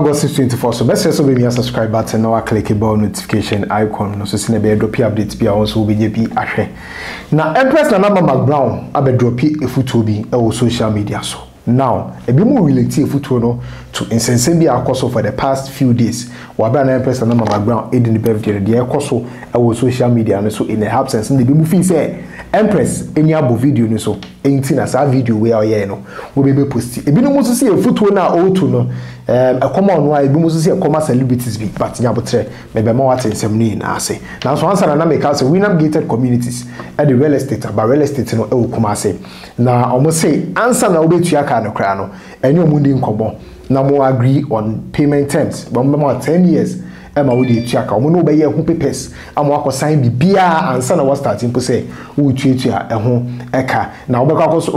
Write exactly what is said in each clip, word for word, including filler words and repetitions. Gossips twenty-four, so best so be me subscribe button or click the bell notification icon. No so see be drop update be also be be ahwe. Na Empress Nanama McBrown abe drop e photo bi e social media so. Now, e bi mu relate e photo no to insense bi akoso for the past few days. Wa be na Empress Nanama McBrown e dey birthday dey akoso e social media no so in a absence dey bi mu feel say Empress any abo video no so. Anything as a video where I hear no, we be post it. If you want to see a photo now or two no, um, a common one. If you want to see a common celebrities be, but you have to maybe more than some new in Ase. Now so answer na make us Winam gated communities at the real estate, but real estate no e come Ase. Now I must say answer na obe tuya ka no kra no. Any mundi in common. Now we agree on payment terms. But remember ten years. Emma would be check. I'm no buyer who papers. I'm working sign the beer and son was starting to say, who treat you at home, a car. Now, because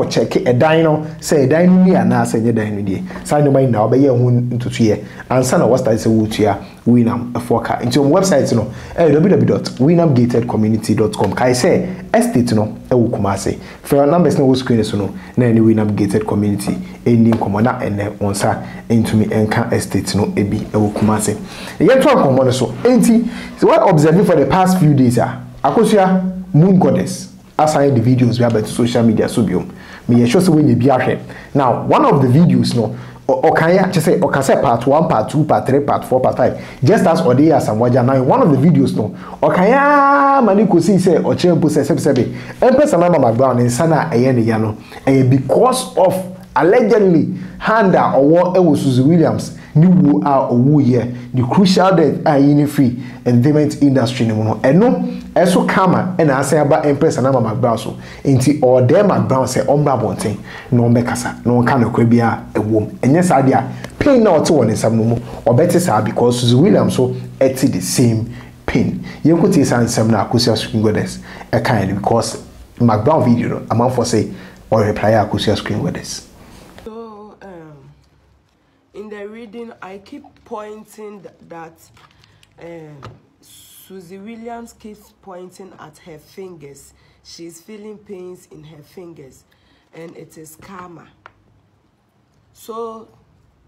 I check a dino, say a dining me and I say a dining day. Sign the mind now, but you're into two year and son was starting to wood here. Winam a four car into websites, you know, w w w dot winam gated community dot com. Kai say, estate, no, a wukumase. Fair numbers no screen, so no, nanny Winam gated community, ending commander and then on sir into me and can estate, no, a be a wukumase. Yet, one commander, so eighty. So, what observing for the past few days are Akosua Moon Goddess aside the videos we have at social media subium. Me, show when you be ahead. Now, one of the videos, no. Or can you just say, or can say part one, part two, part three, part four, part five, just as Odia Samwaja now in one of the videos, no, or can ya Maniku see, say, or Chill Pussy, Sepsebe, Empress Nanama McBrown and Sana Ayaniano, and because of allegedly Handa or what it was Suzzy Williams, new woo out or woo year, the crucial death are in free entertainment industry, no, and no. Eso kama and I say about Empress Nanama McBrown so inti or them McBrown say ombra bonten no mekasa no kan kwebia ewom enye sa dia pain na oto won nsam no mu obete sa because Suzzy Williams so eti the same pain yekuti san nsam na Akosua Screen Goddess e kind because McBrown video amount for say or reply Akosua Screen Goddess. So um in the reading I keep pointing that um Suzzy Williams keeps pointing at her fingers. She's feeling pains in her fingers, and it is karma. So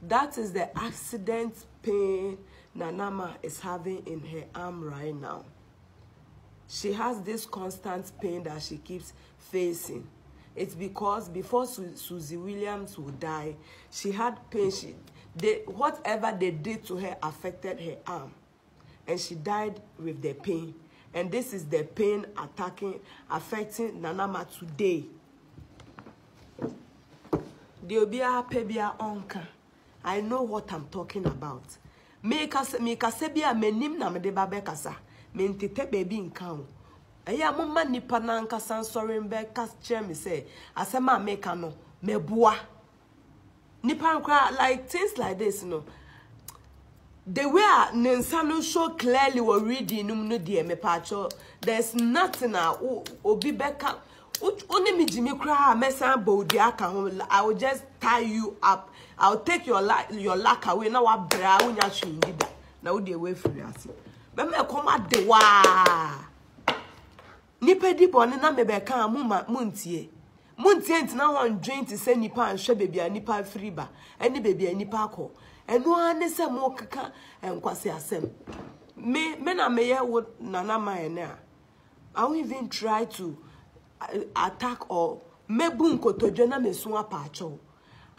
that is the accident pain Nanama is having in her arm right now. She has this constant pain that she keeps facing. It's because before Su Suzzy Williams would die, she had pain. She, they, whatever they did to her affected her arm. And she died with the pain. And this is the pain attacking, affecting Nanama today. I know what I'm talking about. Like things like this, you know. The way Nensano show clearly were reading no dear me pacho. There's nothing I will be back up. Only me Jimmy cry, Messan Bodiaka. I will just tie you up. I'll take your lack your lack away. Now I brown ya she did that. Now they wait for you. Remember, come at the wa Nipe deep on and I may become Mumma Muntie. Muntie now on drink to send Nipa and Shabby and Nipa Freeba and the baby and Nipaco. And one is a more caca and quasi assem. Men are mayor would Nanama and there. I won't even try to attack or me bunko to jana me sua pacho.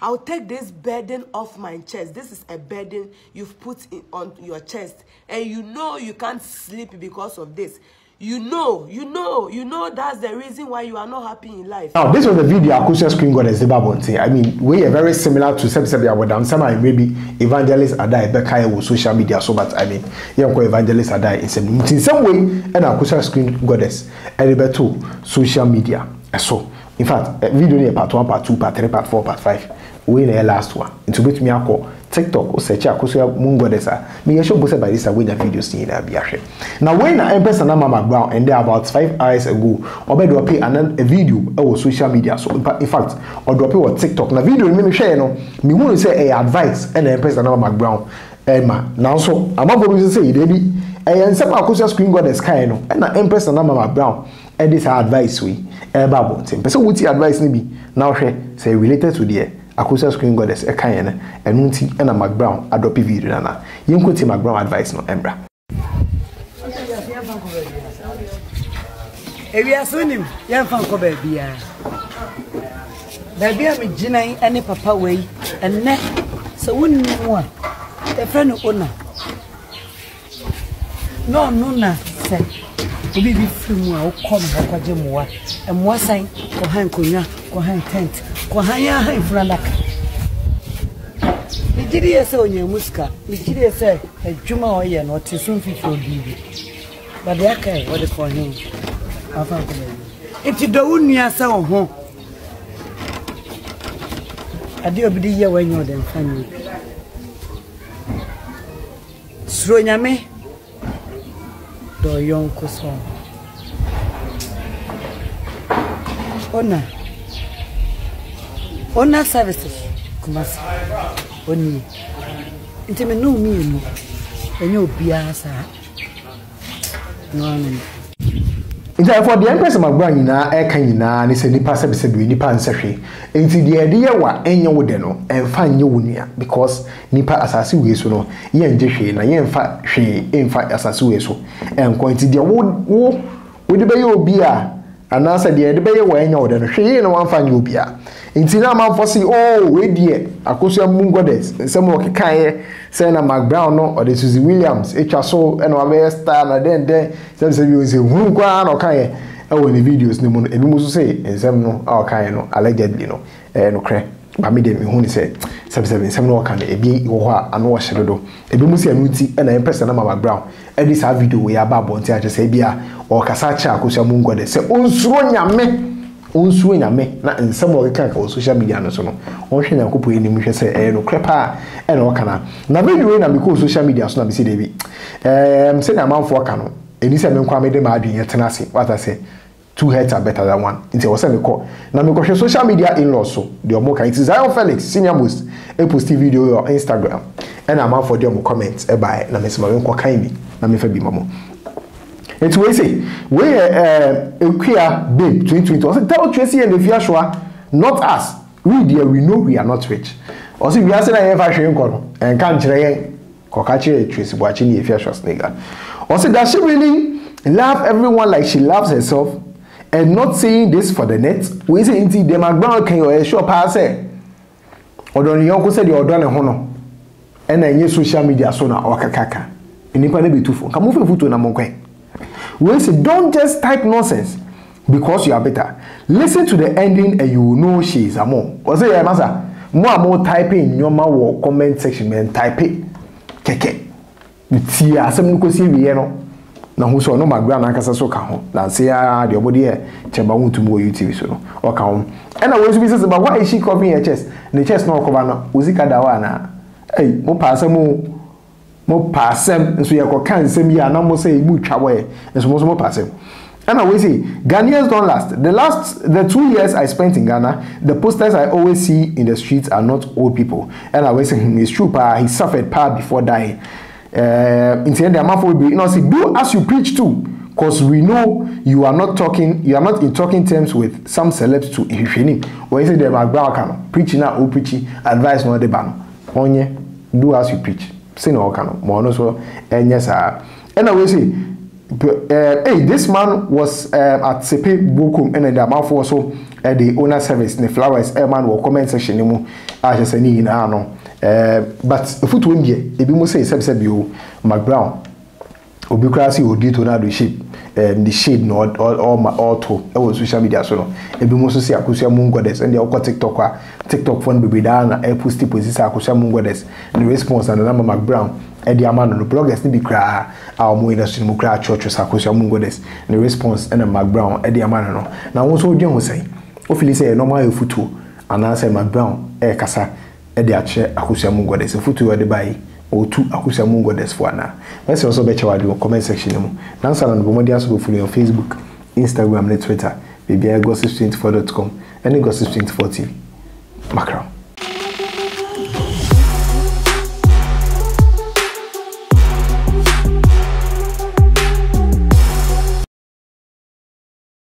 I'll take this burden off my chest. This is a burden you've put in, on your chest, and you know you can't sleep because of this. You know, you know, you know that's the reason why you are not happy in life. Now, this was the video Akosua Screen Goddess the Babonte. I mean, we are very similar to Sebsebia Wadam Sama and maybe Evangelist Adai Bekai with social media. So, but I mean, young Evangelist Adai in some in some way, and Akosua Screen Goddess, and Beto social media. So, in fact, video near part one, part two, part three, part four, part five. We in the last one. Into which me ako TikTok or search Akosua Moon Goddess. Me show both by this away the videos in Abiahe. Now when I Empress Nanama McBrown and there about five hours ago, or do pay an a video or social media. So in fact, or do pay or TikTok. Now video me share no me want to say a advice and Empress Nanama McBrown. Emma now so I'm not going to say it. and some Akosua Screen Goddess kind, and Empress Nanama McBrown. And this advice we about him. Person would advice maybe now say related to the Akosua Screen Goddess a kind and Unti and a McBrown adopt video. Nana, you could see McBrown advice no Embra. If you are soon, you are from Kobe. Baby, I'm a Gina and a papa way and neck. So, one more, the friend of honor. No, no, no, said. We be free more, come back with your more. And one sign, go hang Kunya, go hang tent, go hang in Franak. The Gideon saw your muska, the Gideon said, a Juma or Yan or too soon for your baby. But the Aka, what they call him. If you don't near so home, I do be the year when you're them family. Sroyame, the young cousin. Ona, Ona services, Kumasi, Oni. Intimate no meal, and you'll be answered. No. For the Empress of McBrown, I can now say the pass episode with Nipa and Sashi. And the idea were any wooden and find you near because Nipa Assassin is no, ye and Jeffy, and I am fat she in fact Assassin is so. And quantity the wood woe with the bayo beer. And answer the bayo were any wooden she and one find you beer. In Tinama for see, oh, wait, dear, Akosua Moon Goddess, and some of Kaya, Senna McBrown, or the Suzzy Williams, H S O, and our star, and then there, some say, or Kaya, and when the videos, no one, and you say, and some no, our Kayano, allegedly, no, and okay, but me, they only say, some seven, some no can, a bee, or and wash a little, a Bimusi and Muti, and I impress a number McBrown, and this video we are about to say, Bia, or Casacha, Akosua Moon Goddess, oh, Sonia, me. Unsu na me na nsem o keka ka social media no so no onhwe na kopo enim hwe se eh no crepa e na o kana na video na me ko social media so na me se dey bi em se na manfo aka no eni se me nkwa me de ma adwen yetena se what I say two heads are better than one nti o se me ko na me ko hwe social media in law so de o mo kan nti Iyo Felix Senior most e post video on Instagram e na manfo de o comment e bai na me se ma we nkwa kan bi na me fa bi mamo. It's we say we uh equia babe twenty twenty. Also tell Tracy and the Fiashua, not us. We dear, we know we are not rich. Also, we are saying I ever share and can't train Kokachi Tracy watching the Fiashua snigger. Also, does she really love everyone like she loves herself? And not saying this for the net. We say indeed the McBrown can you sure pass it? Or don't you uncle said you're done a honor? And I use social media sooner or kakaka. And you probably be too full. Come move to an among. We say, don't just type nonsense because you are better. Listen to the ending and you will know she is a mom. Or say, Master, more and more typing in your mouth comment section and type it. Keke. See, I said, no, see, we know. Now, who saw no McBrown and Casaso can home. Now, say, ah, your body here, Chamba won't move you T V so or come. And I was business about why is she covering her chest? The chest no cover now. Uzika Dawana. Hey, more pass a move. Mo passem nso ye kɔ kan sem ya na mo say bu twawe nso mo mo passem and I always say Ghanaians don't last the last the two years I spent in Ghana the posters I always see in the streets are not old people and I always say it's true pa he suffered pa before dying uh in the end the amount will be you know see do as you preach too because we know you are not talking you are not in talking terms with some celebs to ifini or is it the McBrown can preaching now or preaching advice no the ban onye do as you preach. Sin or can more so and yes, ah. And I will say, hey, this man was at Sepe Bokum and the mouth also at the owner service. The flowers, a man will comment section. You I just any in Arno, but foot won't be if you must say, Sebsebio McBrown or Bucracy would do to that the shape, the shade, nor all my auto or social media. So, if you must say Akosua Moon Goddess and the Oka TikTok. TikTok phone be down a post position Akosua Moon Goddess the response and the number McBrown and the amount of the bloggers need be cry our more industry mukra churches Akosua Moon Goddess the response and the McBrown and the amount now also what you say hopefully say normal photo and answer McBrown a kasa and the chair Akosua Moon Goddess a photo or the buy or two Akosua Moon Goddess for now let's also bet you are the comment section now salon bomodia so follow on Facebook Instagram and Twitter baby Gossips twenty four dot com and Gossips twenty four T V Macron.